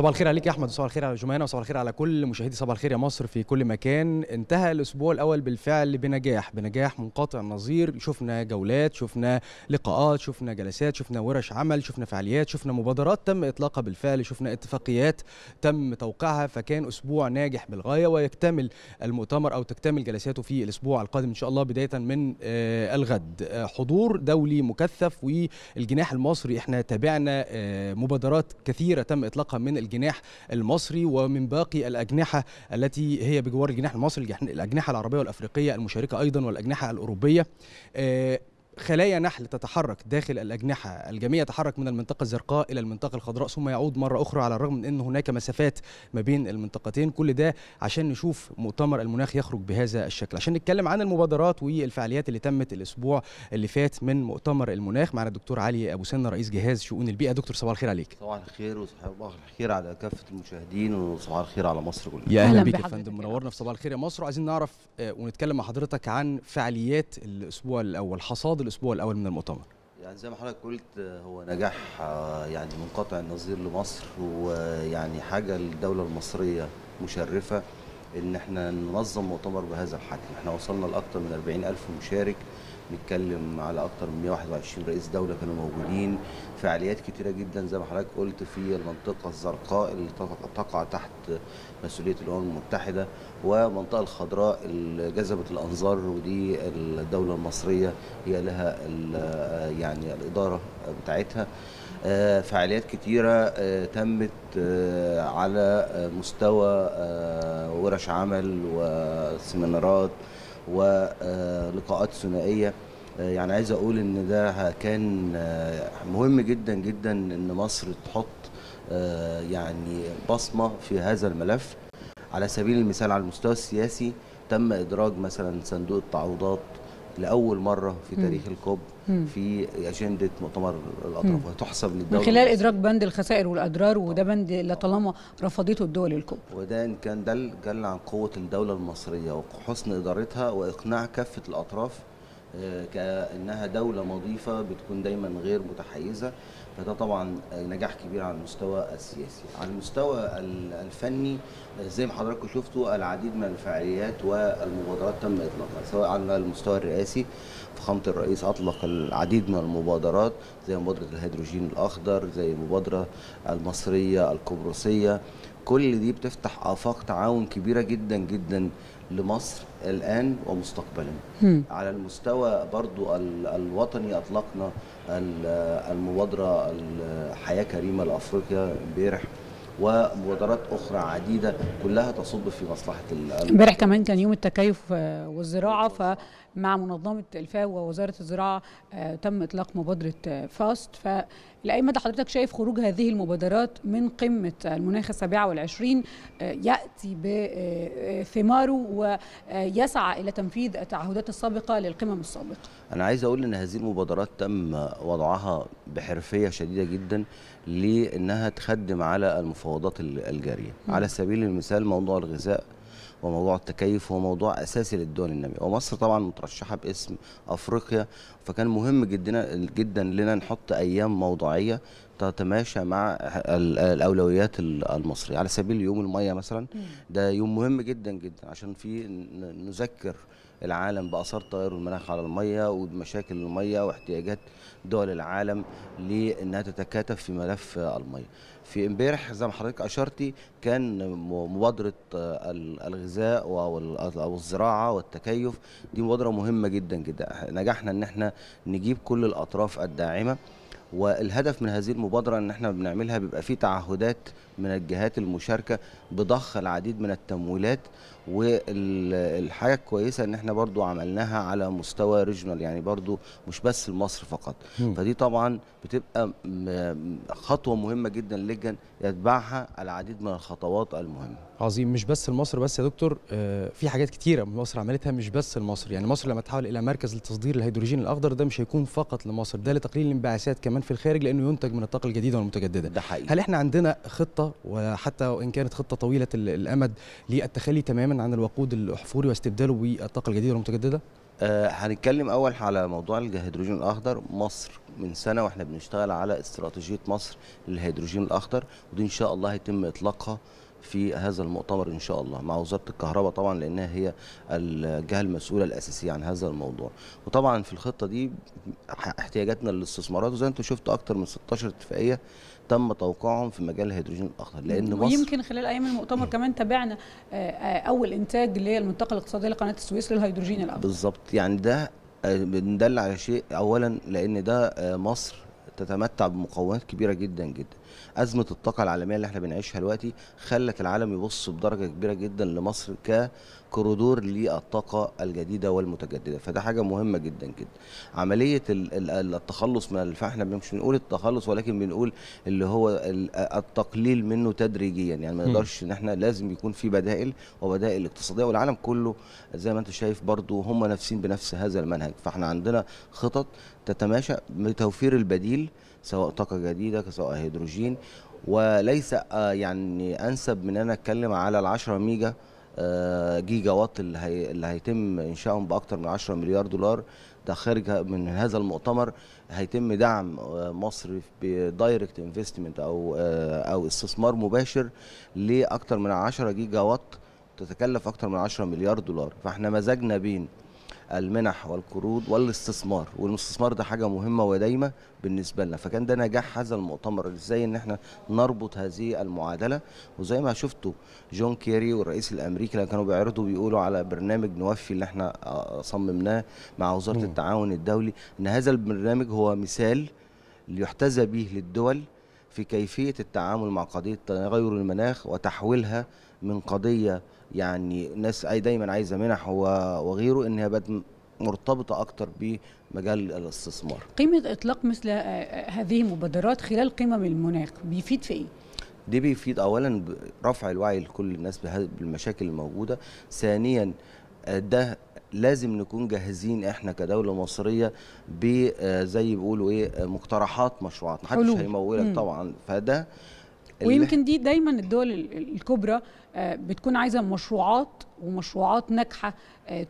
صباح الخير عليك يا احمد، وصباح الخير على جمهان، وصباح الخير على كل مشاهدي صباح الخير يا مصر في كل مكان. انتهى الاسبوع الاول بالفعل بنجاح منقطع النظير. شفنا جولات، شفنا لقاءات، شفنا جلسات، شفنا ورش عمل، شفنا فعاليات، شفنا مبادرات تم اطلاقها بالفعل، شفنا اتفاقيات تم توقيعها. فكان اسبوع ناجح بالغايه، ويكتمل المؤتمر او تكتمل جلساته في الاسبوع القادم ان شاء الله بدايه من الغد. حضور دولي مكثف، والجناح المصري احنا تابعنا مبادرات كثيره تم اطلاقها من الجناح المصري ومن باقي الأجنحة التي هي بجوار الجناح المصري، الأجنحة العربية والأفريقية المشاركة أيضا والأجنحة الأوروبية. خلايا نحل تتحرك داخل الأجنحة، الجميع يتحرك من المنطقة الزرقاء إلى المنطقة الخضراء ثم يعود مرة أخرى، على الرغم من أن هناك مسافات ما بين المنطقتين. كل ده عشان نشوف مؤتمر المناخ يخرج بهذا الشكل. عشان نتكلم عن المبادرات والفعاليات اللي تمت الأسبوع اللي فات من مؤتمر المناخ، معنا الدكتور علي أبو سنة رئيس جهاز شؤون البيئة. دكتور صباح الخير عليك. صباح الخير، وصباح الخير على كافة المشاهدين، وصباح الخير على مصر كلها. يا أهلا بيك يا فندم، منورنا في صباح الخير يا مصر. وعايزين نعرف ونتكلم مع حضرتك عن فعاليات الأسبوع الأول، حصاد الاسبوع الاول من المؤتمر. يعني زي ما حضرتك قلت هو نجاح يعني منقطع النظير لمصر، ويعني حاجه للدوله المصريه مشرفه ان احنا ننظم مؤتمر بهذا الحجم. احنا وصلنا لاكثر من 40,000 مشارك، نتكلم على اكثر من 121 رئيس دوله كانوا موجودين. فعاليات كتيره جدا زي ما حضرتك قلت في المنطقه الزرقاء اللي تقع تحت مسؤوليه الامم المتحده، والمنطقه الخضراء اللي جذبت الانظار، ودي الدوله المصريه هي لها يعني الاداره بتاعتها. فعاليات كتيره تمت على مستوى ورش عمل وسيمينارات ولقاءات ثنائيه. يعني عايز اقول ان ده كان مهم جدا جدا ان مصر تحط يعني بصمه في هذا الملف. على سبيل المثال على المستوى السياسي تم ادراج مثلا صندوق التعويضات لاول مره في تاريخ الكوب في اجنده مؤتمر الاطراف، وهتحسب للدوله من خلال ادراج بند الخسائر والاضرار، وده بند لطالما رفضته الدول الكوب. وده ان كان ده جل عن قوه الدوله المصريه وحسن ادارتها واقناع كافه الاطراف كانها دوله مضيفه بتكون دايما غير متحيزه. فده طبعا نجاح كبير على المستوى السياسي. على المستوى الفني زي ما حضراتكم شفتوا العديد من الفعاليات والمبادرات تم اطلاقها، سواء على المستوى الرئاسي فخامه الرئيس اطلق العديد من المبادرات زي مبادره الهيدروجين الاخضر، زي المبادره المصريه القبرصيه. كل دي بتفتح آفاق تعاون كبيرة جدا جدا لمصر الآن ومستقبلا. على المستوى برضو الوطني أطلقنا المبادرة الحياة كريمة لأفريقيا امبارح، ومبادرات أخرى عديدة كلها تصب في مصلحة امبارح كمان كان يوم التكيف والزراعة، فمع منظمة الفاو ووزارة الزراعة تم إطلاق مبادرة فاست. لأي مدى حضرتك شايف خروج هذه المبادرات من قمة المناخ 27 يأتي بثماره ويسعى إلى تنفيذ التعهدات السابقة للقمم السابقة؟ أنا عايز أقول إن هذه المبادرات تم وضعها بحرفية شديدة جدا لأنها تخدم على المفاوضات الجارية. على سبيل المثال موضوع الغذاء وموضوع التكيف هو موضوع اساسي للدول الناميه، ومصر طبعا مترشحه باسم افريقيا، فكان مهم جدا جدا لنا نحط ايام موضوعيه تتماشى مع الاولويات المصريه. على سبيل يوم الميه مثلا ده يوم مهم جدا جدا عشان فيه نذكر العالم باثار تغير المناخ على الميه ومشاكل الميه واحتياجات دول العالم لانها تتكاتف في ملف الميه. في امبارح زي ما حضرتك اشرتي كان مبادره الغذاء والزراعه والتكيف، دي مبادره مهمه جدا جدا نجحنا ان احنا نجيب كل الاطراف الداعمه. والهدف من هذه المبادره ان احنا بنعملها بيبقى فيه تعهدات من الجهات المشاركه بضخ العديد من التمويلات. والحاجه الكويسه ان احنا برضو عملناها على مستوى ريجنال، يعني برضو مش بس لمصر فقط. فدي طبعا بتبقى خطوه مهمه جدا للجان يتبعها العديد من الخطوات المهمه. عظيم. مش بس لمصر بس يا دكتور، في حاجات كتيره مصر عملتها مش بس لمصر. يعني مصر لما تحول الى مركز لتصدير الهيدروجين الاخضر ده مش هيكون فقط لمصر، ده لتقليل الانبعاثات كمان في الخارج لانه ينتج من الطاقه الجديده والمتجدده. ده حقيقي. هل احنا عندنا خطه، وحتى وان كانت خطه طويله الامد، للتخلي تماما عن الوقود الاحفوري واستبداله بالطاقه الجديده والمتجدده؟ هنتكلم اول على موضوع الهيدروجين الاخضر. مصر من سنه واحنا بنشتغل على استراتيجيه مصر للهيدروجين الاخضر، ودي ان شاء الله هيتم اطلاقها في هذا المؤتمر ان شاء الله مع وزاره الكهرباء طبعا، لانها هي الجهه المسؤوله الاساسيه عن هذا الموضوع. وطبعا في الخطه دي احتياجاتنا للاستثمارات، وزي انتم شفتوا اكتر من 16 اتفاقيه تم توقيعهم في مجال الهيدروجين الاخضر، لان مصر ويمكن خلال ايام المؤتمر كمان تابعنا اول انتاج للمنطقه الاقتصاديه لقناه السويس للهيدروجين الاخضر. بالظبط، يعني ده بندل على شيء اولا، لان ده مصر تتمتع بمقومات كبيره جدا جدا. ازمه الطاقه العالميه اللي احنا بنعيشها دلوقتي خلت العالم يبص بدرجه كبيره جدا لمصر ككوريدور للطاقه الجديده والمتجدده، فده حاجه مهمه جدا جدا. عمليه التخلص من، فاحنا مش بنقول التخلص ولكن بنقول اللي هو التقليل منه تدريجيا، يعني ما نقدرش ان احنا لازم يكون في بدائل وبدائل اقتصاديه، والعالم كله زي ما انت شايف برضو هم نفسين بنفس هذا المنهج. فاحنا عندنا خطط تتماشى بتوفير البديل سواء طاقه جديده سواء هيدروجين، وليس يعني انسب من انا اتكلم على ال 10 ميجا جيجا وات اللي هيتم انشائهم باكثر من 10 مليار دولار. ده خارج من هذا المؤتمر هيتم دعم مصر بدايركت انفستمنت او استثمار مباشر لاكثر من 10 جيجا وات تتكلف اكثر من 10 مليار دولار. فاحنا مزجنا بين المنح والقروض والاستثمار، والاستثمار ده حاجه مهمه ودايمه بالنسبه لنا، فكان ده نجاح هذا المؤتمر ازاي ان احنا نربط هذه المعادله. وزي ما شفتوا جون كيري والرئيس الامريكي لما كانوا بيعرضوا بيقولوا على برنامج نوفي اللي احنا صممناه مع وزاره التعاون الدولي، ان هذا البرنامج هو مثال ليحتذى به للدول في كيفيه التعامل مع قضيه تغير المناخ وتحويلها من قضيه يعني ناس دايما عايزه منح وغيره، انها بقت مرتبطه اكتر بمجال الاستثمار. قيمه اطلاق مثل هذه المبادرات خلال قمم المناخ بيفيد في ايه؟ دي بيفيد اولا برفع الوعي لكل الناس بالمشاكل الموجوده، ثانيا ده لازم نكون جاهزين احنا كدوله مصريه بزي بيقولوا ايه مقترحات مشروعات، محدش هيمولك طبعا. فده ويمكن دي دايما الدول الكبرى بتكون عايزه مشروعات ومشروعات ناجحه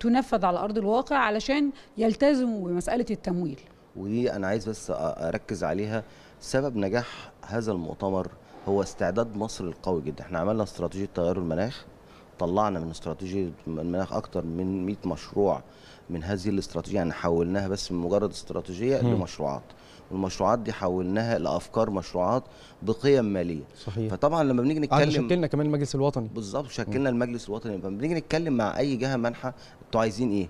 تنفذ على ارض الواقع علشان يلتزموا بمساله التمويل، ودي انا عايز بس اركز عليها. سبب نجاح هذا المؤتمر هو استعداد مصر القوي جدا. احنا عملنا استراتيجيه تغير المناخ، طلعنا من استراتيجيه المناخ اكتر من 100 مشروع من هذه الاستراتيجيه، يعني حولناها بس من مجرد استراتيجيه لمشروعات، والمشروعات دي حولناها لافكار مشروعات بقيم ماليه. صحيح. فطبعا لما بنيجي نتكلم شكلنا كمان المجلس الوطني، بالظبط شكلنا المجلس الوطني، لما بنيجي نتكلم مع اي جهه منحه انتوا عايزين ايه؟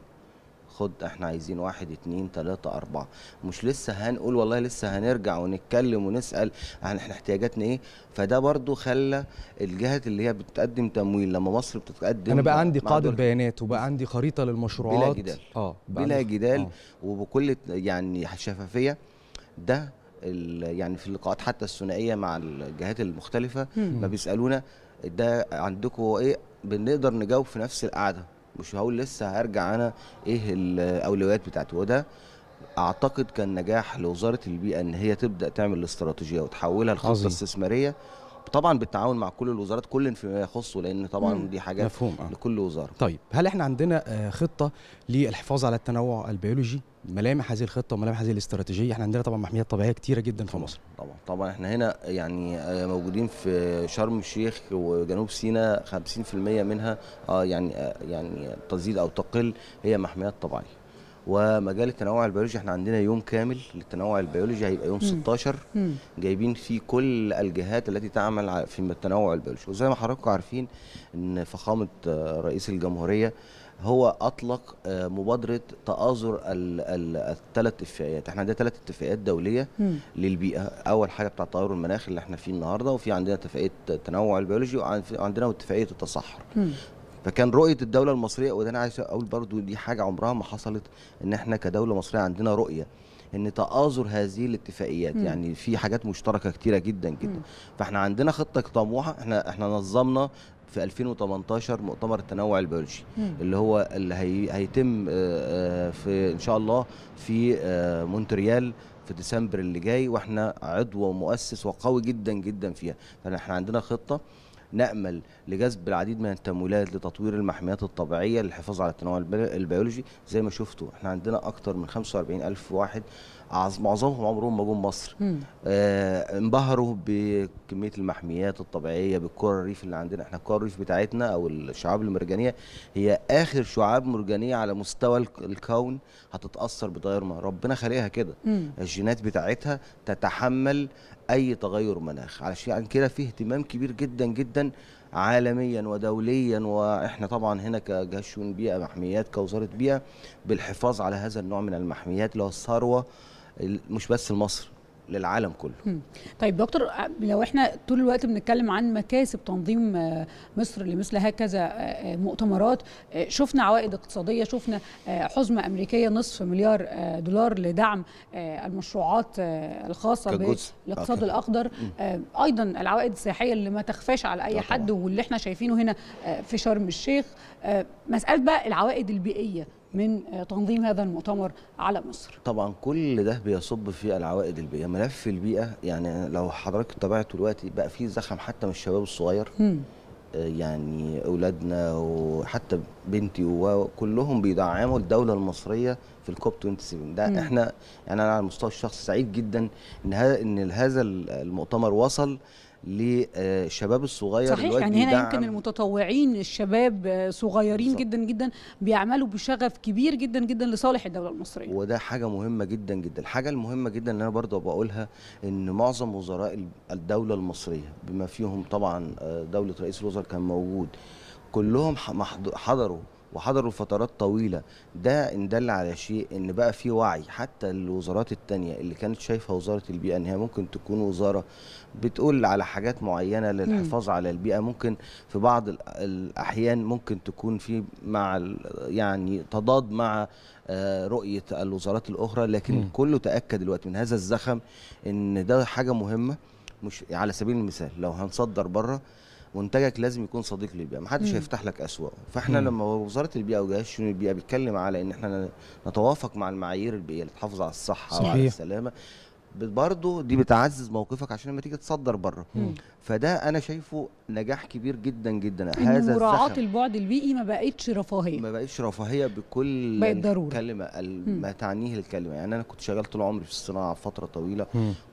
خد احنا عايزين 1 2 3 4، مش لسه هنقول والله لسه هنرجع ونتكلم ونسال عن احنا احتياجاتنا ايه. فده برضو خلى الجهات اللي هي بتقدم تمويل، لما مصر بتتقدم انا بقى عندي قاعده بيانات وبقى عندي خريطه للمشروعات بلا جدال بلا جدال وبكل يعني شفافيه. ده يعني في اللقاءات حتى الثنائيه مع الجهات المختلفه ما بيسالونا ده عندكم ايه، بنقدر نجاوب في نفس القعده، مش هقول لسه هرجع انا ايه الاولويات بتاعتي. وده اعتقد كان نجاح لوزاره البيئه ان هي تبدا تعمل الاستراتيجيه وتحولها لخطه استثماريه، طبعا بالتعاون مع كل الوزارات كل فيما يخصه، لان طبعا دي حاجات مفهوم لكل وزاره. طيب هل احنا عندنا خطه للحفاظ على التنوع البيولوجي؟ ملامح هذه الخطه وملامح هذه الاستراتيجيه، احنا عندنا طبعا محميات طبيعيه كتيره جدا في مصر. طبعا احنا هنا يعني موجودين في شرم الشيخ وجنوب سيناء 50% منها يعني تزيد او تقل هي محميات طبيعيه. ومجال التنوع البيولوجي احنا عندنا يوم كامل للتنوع البيولوجي، هيبقى يوم 16 جايبين فيه كل الجهات التي تعمل في التنوع البيولوجي. وزي ما حضراتكم عارفين ان فخامه رئيس الجمهوريه هو اطلق مبادره تآزر الثلاث اتفاقيات. احنا عندنا 3 اتفاقيات دوليه للبيئه، اول حاجه بتاع تغير المناخ اللي احنا فيه النهارده، وفي عندنا اتفاقيه التنوع البيولوجي، وعندنا اتفاقيه التصحر. فكان رؤيه الدوله المصريه، وده انا عايز اقول برضو دي حاجه عمرها ما حصلت ان احنا كدوله مصريه عندنا رؤيه ان تآزر هذه الاتفاقيات، يعني في حاجات مشتركه كتيره جدا جدا. فاحنا عندنا خطه طموحه. احنا نظمنا في 2018 مؤتمر التنوع البيولوجي اللي هو اللي هيتم في ان شاء الله في مونتريال في ديسمبر اللي جاي، واحنا عضو ومؤسس وقوي جدا جدا فيها. فاحنا عندنا خطه نأمل لجذب العديد من التمويلات لتطوير المحميات الطبيعية للحفاظ على التنوع البيولوجي. زي ما شفتوا احنا عندنا أكتر من 45,000 واحد معظمهم عمرهم ما جم مصر، انبهروا بكمية المحميات الطبيعية، بالكرة الريف اللي عندنا. احنا الكرة الريف بتاعتنا أو الشعاب المرجانية هي آخر شعاب مرجانية على مستوى الكون هتتأثر بتغير مناخ، ربنا خلقها كده، الجينات بتاعتها تتحمل أي تغير مناخ. علشان كده فيه اهتمام كبير جدا جدا عالميا ودوليا، واحنا طبعا هنا كجهاز شؤون بيئة محميات كوزارة بيئة بالحفاظ على هذا النوع من المحميات اللي هو الثروة مش بس لمصر، للعالم كله. طيب دكتور، لو احنا طول الوقت بنتكلم عن مكاسب تنظيم مصر لمثل هكذا مؤتمرات، شفنا عوائد اقتصادية، شفنا حزمة أمريكية $500 مليار لدعم المشروعات الخاصة بالاقتصاد الأخضر، أيضا العوائد السياحية اللي ما تخفاش على أي حد واللي احنا شايفينه هنا في شرم الشيخ. مسألة بقى العوائد البيئية من تنظيم هذا المؤتمر على مصر. طبعا كل ده بيصب في العوائد البيئيه، ملف البيئه يعني لو حضرتك تابعته دلوقتي بقى فيه زخم حتى من الشباب الصغير، يعني اولادنا وحتى بنتي وكلهم بيدعموا الدوله المصريه في الكوب 27 ده. احنا يعني انا على المستوى الشخصي سعيد جدا ان هذا المؤتمر وصل للشباب الصغير. صحيح، يعني هنا يمكن المتطوعين الشباب صغيرين بالزبط. جدا جدا بيعملوا بشغف كبير جدا جدا لصالح الدولة المصرية، وده حاجة مهمة جدا جدا. الحاجة المهمة جدا اللي أنا برضه بقولها إن معظم وزراء الدولة المصرية بما فيهم طبعا دولة رئيس الوزراء كان موجود، كلهم حضروا فترات طويلة. ده إن دل على شيء إن بقى في وعي حتى الوزارات التانية اللي كانت شايفة وزارة البيئة إن هي ممكن تكون وزارة بتقول على حاجات معينة للحفاظ على البيئة، ممكن في بعض الأحيان ممكن تكون في مع يعني تضاد مع رؤية الوزارات الأخرى، لكن كله تأكد دلوقتي من هذا الزخم إن ده حاجة مهمة. مش على سبيل المثال لو هنصدر بره منتجك لازم يكون صديق للبيئه، محدش هيفتح لك اسواق. فاحنا لما وزاره البيئه وجهاز شؤون البيئه بيتكلم على ان احنا نتوافق مع المعايير البيئيه اللي تحافظ على الصحه صحيح. وعلى السلامه، برضه دي بتعزز موقفك عشان لما تيجي تصدر بره. فده انا شايفه نجاح كبير جدا جدا. هذا مراعاه البعد البيئي ما بقتش رفاهيه، ما بقتش رفاهيه بكل كلمه ما تعنيه الكلمه. يعني انا كنت شغال طول عمري في الصناعه فتره طويله،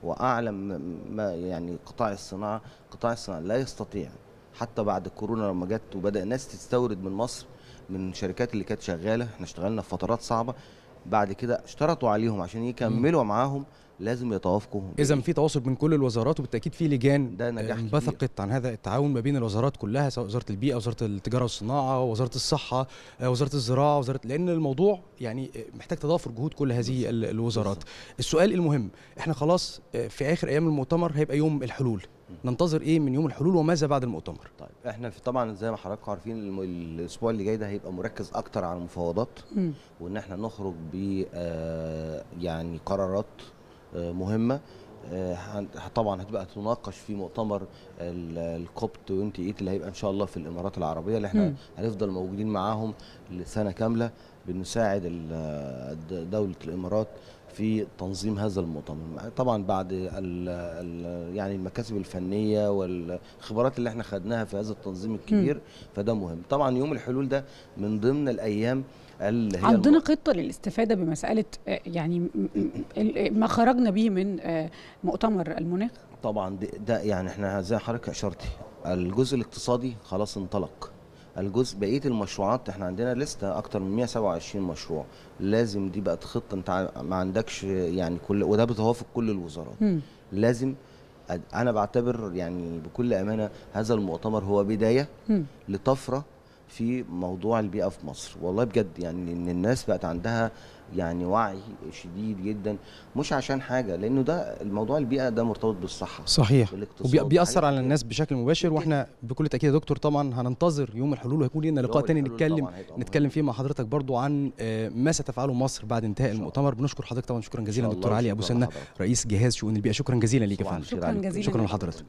واعلم ما يعني قطاع الصناعه لا يستطيع حتى بعد كورونا لما جت وبدا الناس تستورد من مصر من الشركات اللي كانت شغاله. احنا اشتغلنا في فترات صعبه، بعد كده اشترطوا عليهم عشان يكملوا معاهم لازم يتوافقوا. اذا في تواصل من كل الوزارات، وبالتاكيد في لجان انبثقت عن هذا التعاون ما بين الوزارات كلها، سواء وزاره البيئه، وزاره التجاره والصناعه، وزاره الصحه، وزاره الزراعه، وزاره، لان الموضوع يعني محتاج تضافر جهود كل هذه الوزارات. السؤال المهم، احنا خلاص في اخر ايام المؤتمر هيبقى يوم الحلول، ننتظر ايه من يوم الحلول وماذا بعد المؤتمر؟ طيب احنا طبعا زي ما حضراتكم عارفين الاسبوع اللي جاي ده هيبقى مركز اكتر على المفاوضات، وان احنا نخرج ب يعني قرارات مهمه طبعا هتبقى تناقش في مؤتمر الكوب 28 اللي هيبقى ان شاء الله في الامارات العربيه، اللي احنا هنفضل موجودين معاهم لسنه كامله بنساعد دوله الامارات في تنظيم هذا المؤتمر. طبعا بعد يعني المكاسب الفنيه والخبرات اللي احنا خدناها في هذا التنظيم الكبير، فده مهم. طبعا يوم الحلول ده من ضمن الايام اللي هي عندنا خطه للاستفاده بمساله يعني ما خرجنا به من مؤتمر المناخ. طبعا ده يعني احنا زي حضرتك اشرتي الجزء الاقتصادي خلاص انطلق، الجزء بقيه المشروعات احنا عندنا لسته اكتر من 127 مشروع لازم، دي بقت خطه انت ما عندكش يعني كل، وده بتوافق كل الوزارات. لازم انا بعتبر يعني بكل امانه هذا المؤتمر هو بدايه لطفره في موضوع البيئه في مصر، والله بجد يعني ان الناس بقت عندها يعني وعي شديد جدا، مش عشان حاجه لانه ده الموضوع البيئه ده مرتبط بالصحه صحيح وبيأثر على الناس بشكل مباشر. واحنا بكل تاكيد يا دكتور طبعا هننتظر يوم الحلول، وهيكون لنا لقاء تاني نتكلم فيه مع حضرتك برضو عن ما ستفعله مصر بعد انتهاء المؤتمر. بنشكر حضرتك طبعا، شكرا جزيلا دكتور علي ابو سنة رئيس جهاز شؤون البيئه، شكرا جزيلا ليك يا فندم. شكرا جزيلا لحضرتك.